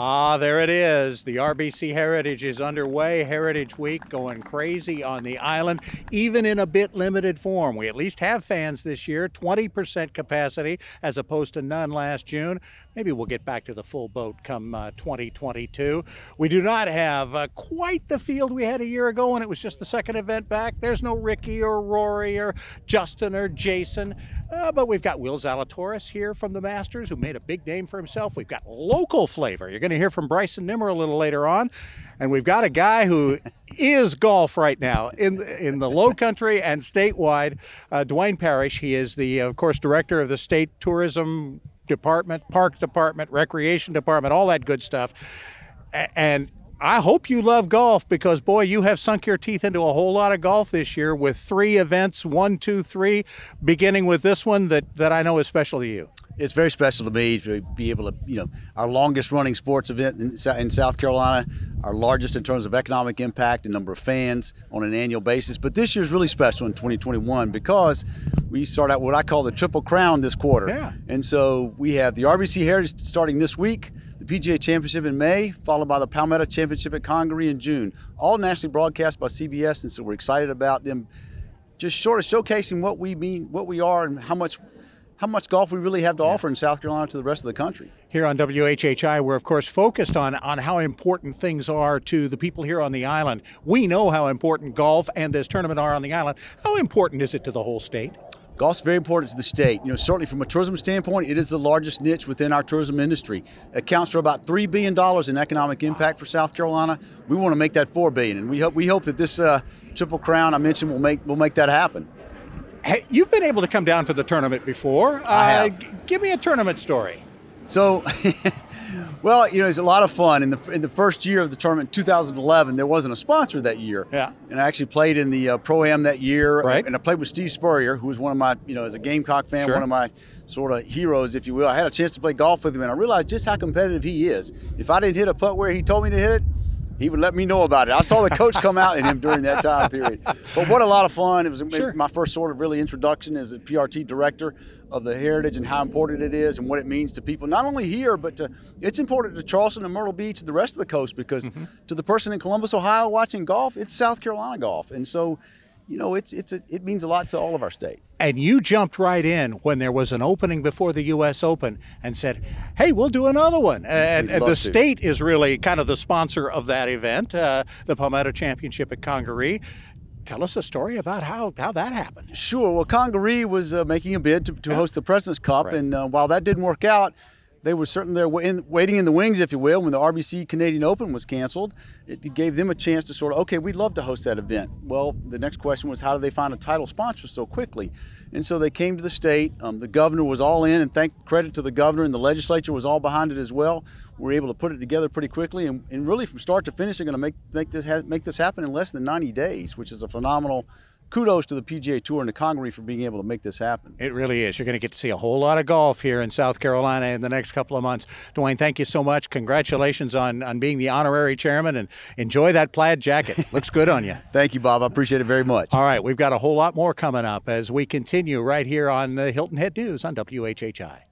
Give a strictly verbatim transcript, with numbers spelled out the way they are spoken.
Ah, there it is. The R B C Heritage is underway. Heritage Week going crazy on the island, even in a bit limited form. We at least have fans this year, twenty percent capacity as opposed to none last June. Maybe we'll get back to the full boat come uh, twenty twenty-two. We do not have uh, quite the field we had a year ago when it was just the second event back. There's no Ricky or Rory or Justin or Jason, uh, but we've got Will Zalatoris here from the Masters, who made a big name for himself. We've got local flavor. You're going to hear from Bryson Nimmer a little later on, and we've got a guy who is golf right now in in the Lowcountry and statewide, uh, Dwayne Parrish. He is the, of course, director of the state tourism department, park department, recreation department, all that good stuff. And I hope you love golf, because boy, you have sunk your teeth into a whole lot of golf this year with three events, one, two, three, beginning with this one that that I know is special to you. It's very special to me to be able to, you know, our longest running sports event in, in South Carolina, our largest in terms of economic impact and number of fans on an annual basis. But this year's really special in twenty twenty-one because we start out what I call the Triple Crown this quarter. Yeah. And so we have the R B C Heritage starting this week, the P G A Championship in May, followed by the Palmetto Championship at Congaree in June, all nationally broadcast by C B S. And so we're excited about them just sort of showcasing what we mean, what we are, and how much how much golf we really have to yeah. offer in South Carolina to the rest of the country. Here on W H H I, we're of course focused on, on how important things are to the people here on the island. We know how important golf and this tournament are on the island. How important is it to the whole state? Golf's very important to the state. You know, certainly from a tourism standpoint, it is the largest niche within our tourism industry. It accounts for about three billion dollars in economic impact for South Carolina. We want to make that four billion, and we hope we hope that this uh, Triple Crown I mentioned will make will make that happen. Hey, you've been able to come down for the tournament before. I have. Uh, g- give me a tournament story. So, well, you know, it's a lot of fun. In the in the first year of the tournament, two thousand eleven, there wasn't a sponsor that year. Yeah. And I actually played in the uh, Pro-Am that year. Right. And I played with Steve Spurrier, who was one of my, you know, as a Gamecock fan, sure. one of my sort of heroes, if you will. I had a chance to play golf with him, and I realized just how competitive he is. If I didn't hit a putt where he told me to hit it, he would let me know about it. I saw the coach come out in him during that time period. But what a lot of fun. It was sure. my first sort of really introduction as a P R T director of the Heritage and how important it is and what it means to people, not only here, but to, it's important to Charleston and Myrtle Beach and the rest of the coast, because mm-hmm. to the person in Columbus, Ohio watching golf, it's South Carolina golf. And so, you know, it's it's a, it means a lot to all of our state. And you jumped right in when there was an opening before the U S Open and said, hey, we'll do another one. And, and the to. state is really kind of the sponsor of that event, uh, the Palmetto Championship at Congaree. Tell us a story about how, how that happened. Sure. Well, Congaree was uh, making a bid to, to yeah. host the President's Cup. Right. And uh, while that didn't work out, they were certainly there waiting in the wings, if you will, when the R B C Canadian Open was canceled. It gave them a chance to sort of, okay, we'd love to host that event. Well, the next question was, how do they find a title sponsor so quickly? And so they came to the state. Um, the governor was all in, and thank credit to the governor, and the legislature was all behind it as well. We were able to put it together pretty quickly, and, and really from start to finish, they're going to make, make, this ha- make this happen in less than ninety days, which is a phenomenal kudos to the P G A Tour and the Congaree for being able to make this happen. It really is. You're going to get to see a whole lot of golf here in South Carolina in the next couple of months. Dwayne, thank you so much. Congratulations on, on being the honorary chairman, and enjoy that plaid jacket. Looks good on you. Thank you, Bob. I appreciate it very much. All right. We've got a whole lot more coming up as we continue right here on the Hilton Head News on W H H I.